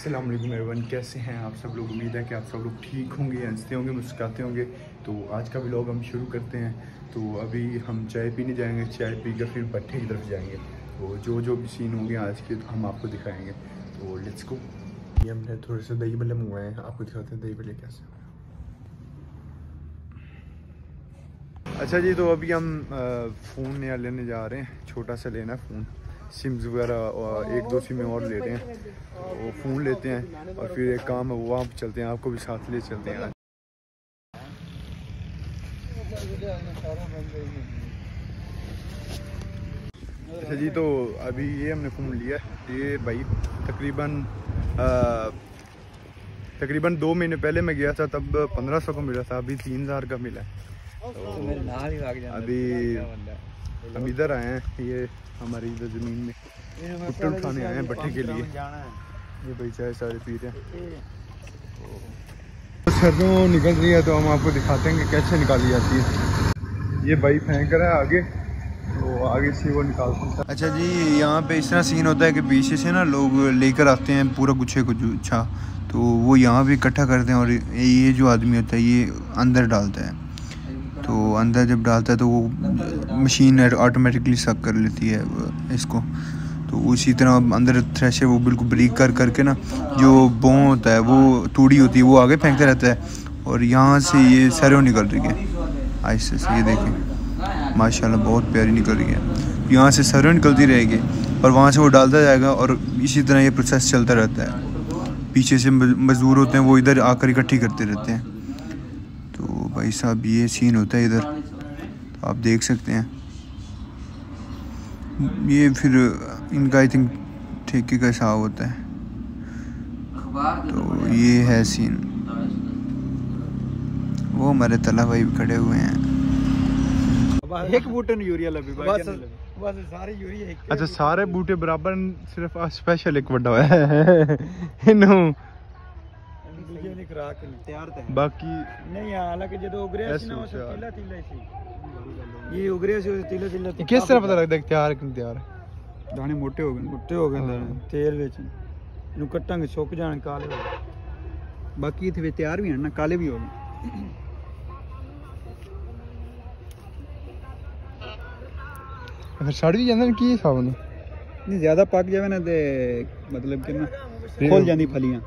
अस्सलाम वालेकुम एवरीवन, कैसे हैं आप सब लोग। उम्मीद है कि आप सब लोग ठीक होंगे, हंसते होंगे, मुस्कुराते होंगे। तो आज का व्लॉग हम शुरू करते हैं। तो अभी हम चाय पीने जाएंगे, चाय पी कर फिर भट्ठे की तरफ जाएंगे। तो जो भी सीन होंगे आज के तो हम आपको दिखाएंगे। तो लेट्स गो। ये हमने थोड़े से दही भल्ले मंगवाए हैं, आपको दिखाते हैं दही भल्ले कैसे। अच्छा जी, तो अभी हम फ़ोन नया लेने जा रहे हैं, छोटा सा लेना है फ़ोन। सिम्स वगैरह और एक दो सिमें और लेते हैं, वो फ़ोन लेते हैं और फिर एक काम है वहाँ पर चलते हैं, आपको भी साथ ले चलते हैं। अच्छा जी, तो अभी ये हमने फ़ोन लिया है। ये भाई तकरीबन 2 महीने पहले मैं गया था, तब 1500 का मिला था, अभी 3000 का मिला है। तो अभी हम इधर आए हैं, ये हमारी इधर ज़मीन में भुट्टे उठाने आए हैं भट्टे के लिए। ये भाई चाय सारे पी रहे हैं। तो सरसों निकल रही है, तो हम आपको दिखाते हैं कि कैसे निकाली जाती है। ये भाई फेंक रहा है आगे, तो आगे से वो निकाल सकता है। अच्छा जी, यहाँ पे इस तरह सीन होता है कि पीछे से ना लोग लेकर आते हैं पूरा गुच्छे को गुच्छा, तो वो यहाँ भी इकट्ठा करते हैं और ये जो आदमी होता है ये अंदर डालता है। तो अंदर जब डालता है तो वो मशीन ऑटोमेटिकली सक कर लेती है इसको। तो उसी तरह अंदर थ्रेशर वो बिल्कुल ब्रीक कर करके ना जो बों होता है वो टूड़ी होती है वो आगे फेंकता रहता है और यहाँ से ये सरसों निकल रही है। आहिस्ते से ये देखें, माशाल्लाह बहुत प्यारी निकल रही है। यहाँ से सरसों निकलती रहेगी और वहाँ से वो डालता जाएगा और इसी तरह ये प्रोसेस चलता रहता है। पीछे से मजदूर होते हैं वो इधर आकर इकट्ठी करते रहते हैं। तो भाई साहब ये सीन होता है इधर, तो आप देख सकते हैं। ये फिर इनका आई थिंक ठेके का हिसाब होता है। तो ये है सीन। वो हमारे तला भाई खड़े हुए हैं। एक बूटे में यूरिया लगी बस सारे यूरिया। अच्छा, सारे बूटे बराबर, सिर्फ स्पेशल एक बड़ा है नो बाकी नहीं। हालांकि जो उगरे सी ना वो तिल्ला तिल्ला सी, ये उगरे सी वो तिल्ला तिल्ला सी किस तरह पता लगता है तैयार कि तैयार दाने मोटे हो गए, मोटे हो गए दाने तेल ਵਿੱਚ ਨੂੰ ਕੱਟਾਂਗੇ ਸੁੱਕ ਜਾਣ ਕਾਲੇ ਹੋ ਗਏ। ਬਾਕੀ ਇਥੇ ਵੀ ਤਿਆਰ ਵੀ ਹਨ ਨਾ, ਕਾਲੇ ਵੀ ਹੋ ਗਏ। ਅਗਰ ਸੜ ਵੀ ਜਾਂਦੇ ਨੇ ਕੀ ਹਿਸਾਬ ਨੇ, ਨਹੀਂ ਜ਼ਿਆਦਾ ਪੱਕ ਜਾਵੇ ਨਾ ਤੇ ਮਤਲਬ ਕਿ ਨਾ ਖੁੱਲ ਜਾਂਦੀ ਫਲੀਆਂ।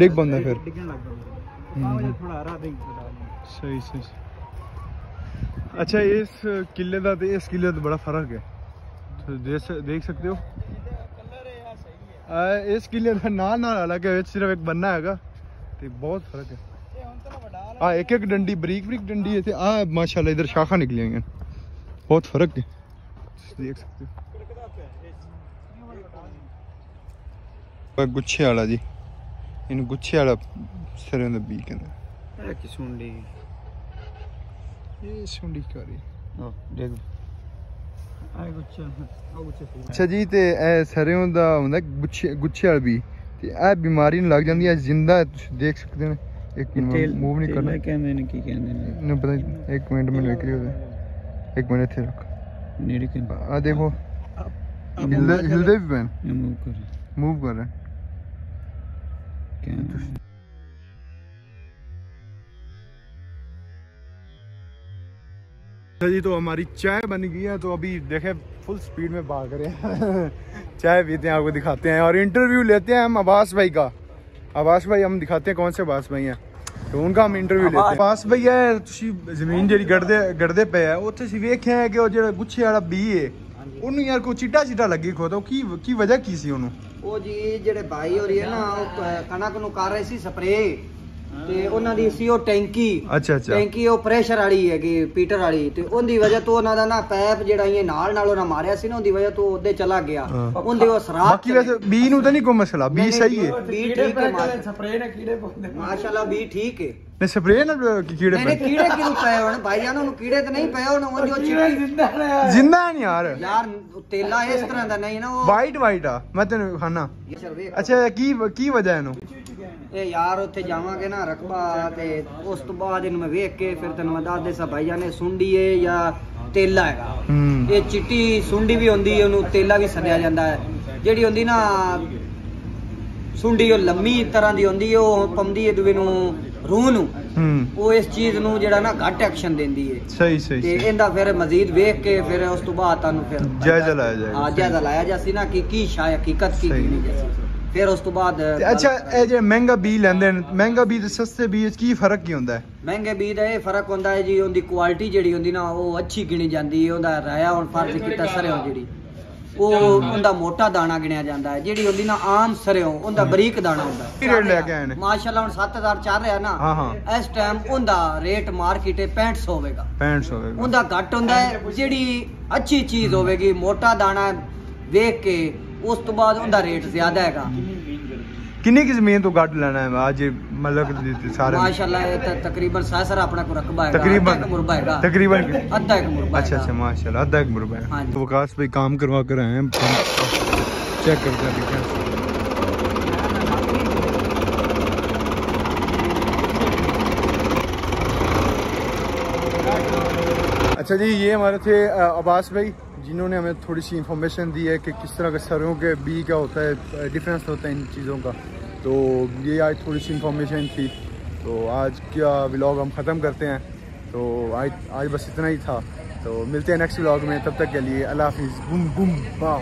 देख बंदा फिर सही सही। अच्छा, इस किले का तो इस किले का बड़ा फर्क है, तो देख सकते हो। इस किले का नाल अलग है, सिर्फ एक बन्ना है, तो बहुत फर्क है। हाँ, एक डंडी बरीक बरीक डंडी है। आ माशाल्लाह इधर शाखा निकली हैं, बहुत फर्क है, देख सकते हो। गुच्छे वाला जी, इन गुच्छे वाला सरसों का बीज कहते हैं। सुंडी, ये सुंडी कर रही है। देखो आ गुच्छा, आ गुच्छे। अच्छा जी, ते ए सरसों दा हुंदा गुच्छे वाला बीज, ते ए बीमारी न लग जांदी है। जिंदा है, तुसीं देख सकते हो। एक मिनट मूव नहीं करना, कहंदे ने की कहंदे ने पता नहीं। एक मिनट में निकली होवे, एक मिनट थे रुक नेड़े के। आ देखो हिलदे भी पेन, मूव कर रहे हैं। अच्छा जी, तो हमारी चाय बन गई है, तो अभी देखें फुल स्पीड में भाग रहे हैं। चाय पीते हैं, आपको दिखाते हैं और इंटरव्यू लेते हैं हम अब्बास भाई का। अब्बास भाई हम दिखाते हैं कौन से अब्बास भाई हैं, तो उनका हम इंटरव्यू लेते हैं। अब्बास भाई है, तुम जमीन जी गढ़ते पे है, उत्थे सी वेखे है कि वो जो गुच्छे वाला बी है ਉਹਨੂੰ ਯਾਰ ਕੋ ਚਿੱਟਾ ਚਿੱਟਾ ਲੱਗੀ ਖੋਦੋ ਕੀ ਵਜ੍ਹਾ ਕੀ ਸੀ ਉਹਨੂੰ। ਉਹ ਜੀ ਜਿਹੜੇ ਭਾਈ ਹੋ ਰਹੀ ਹੈ ਨਾ, ਉਹ ਕਣਕ ਨੂੰ ਕਰ ਰਹੇ ਸੀ ਸਪਰੇ, ਤੇ ਉਹਨਾਂ ਦੀ ਸੀ ਉਹ ਟੈਂਕੀ। ਅੱਛਾ ਟੈਂਕੀ ਉਹ ਪ੍ਰੈਸ਼ਰ ਵਾਲੀ ਹੈਗੀ, ਪੀਟਰ ਵਾਲੀ, ਤੇ ਉਹਦੀ ਵਜ੍ਹਾ ਤੋਂ ਉਹਨਾਂ ਦਾ ਨਾ ਪੈਪ ਜਿਹੜਾ ਇਹ ਨਾਲ ਉਹਨਾਂ ਮਾਰਿਆ ਸੀ ਨਾ, ਉਹਦੀ ਵਜ੍ਹਾ ਤੋਂ ਉਹਦੇ ਚਲਾ ਗਿਆ। ਉਹਦੇ ਉਹ ਸਰਾਪ ਬਾਕੀ ਵੈਸੇ ਬੀ ਨੂੰ ਤਾਂ ਨਹੀਂ ਕੋਈ ਮਸਲਾ, ਬੀ ਸਹੀ ਹੈ, ਬੀ ਠੀਕ ਹੈ। ਸਪਰੇ ਨਾ ਕੀੜੇ ਪਾਉਂਦੇ ਮਾਸ਼ਾਅੱਲਾ, ਬੀ ਠੀਕ ਹੈ। स्प्रे ना कीड़े पे, कीड़े क्यों पे होने भाईयां, उन्हें कीड़े तो नहीं पे होने। वो जो कीड़ा जिंदा है नहीं यार तेला इस तरह दा नहीं ना, वो वाइट आ मैं तेन खाना। अच्छा की वजह है नो ए यार, उत्थे जावांगे ना रकबा ते उस तो बाद इन में देख के फिर तन्नू दस दे सा भाईयां ने सुंडी है या तेला है। ये चिट्टी सुंडी भी होंदी है, उनु तेला भी सद्या जांदा है, जेडी होंदी ना सुंडी ओ लम्मी तरह दी होंदी ओ पंदी ए दुवे नु रूह नु ओ इस चीज नु जेड़ा ना घट एक्शन देंदी है। सही सही ते इंदा फिर मजीद देख के फिर उस तो बाद तानु फिर जायजा लाया जाए। हां जायजा लाया जासी ना कि की शाय हकीकत की नहीं जासी फिर उस तो बाद। अच्छा ए जे महंगा बी लेंदे महंगा बी ते सस्ते बी इच की फर्क की होंदा है? महंगे बी दा ए फर्क होंदा है जी ओंदी क्वालिटी जेड़ी होंदी ना ओ अच्छी गिनी जांदी है। ओंदा राया और फर्ज कीता सरेओ जेड़ी ओ ओंदा मोटा दाना गिनया जांदा है जेड़ी होंदी ना आम सरेओ ओंदा बारीक दाना होंदा है। रेट लेके आए ने माशाल्लाह हुन 7000 चल रहा ना। हां हां इस टाइम ओंदा रेट मार्केट 6500 होवेगा। 6500 होवेगा ओंदा घट होंदा है। जेड़ी अच्छी चीज होवेगी मोटा दाना देख के उस तो बाद उनका रेट ज्यादा हैगा। किन्नी की जमीन तो घट लेना है आज मतलब सारे माशाल्लाह ये तकरीबन सारा अपना को रकबा है तकरीबन मुरबा है तकरीबन आधा एक मुरबा। अच्छा अच्छा माशाल्लाह आधा एक मुरबा है। तो विकास भाई काम करवा कर आए हैं चेक करते हैं क्या अच्छा जी। ये हमारे थे अब्बास भाई जिन्होंने हमें थोड़ी सी इंफॉर्मेशन दी है कि किस तरह का सरों के बी का होता है डिफरेंस होता है इन चीज़ों का। तो ये आज थोड़ी सी इंफॉर्मेशन थी। तो आज क्या व्लॉग हम ख़त्म करते हैं। तो आज बस इतना ही था। तो मिलते हैं नेक्स्ट व्लॉग में तब तक के लिए अल्लाह हाफिज़। गुम गुम बाय।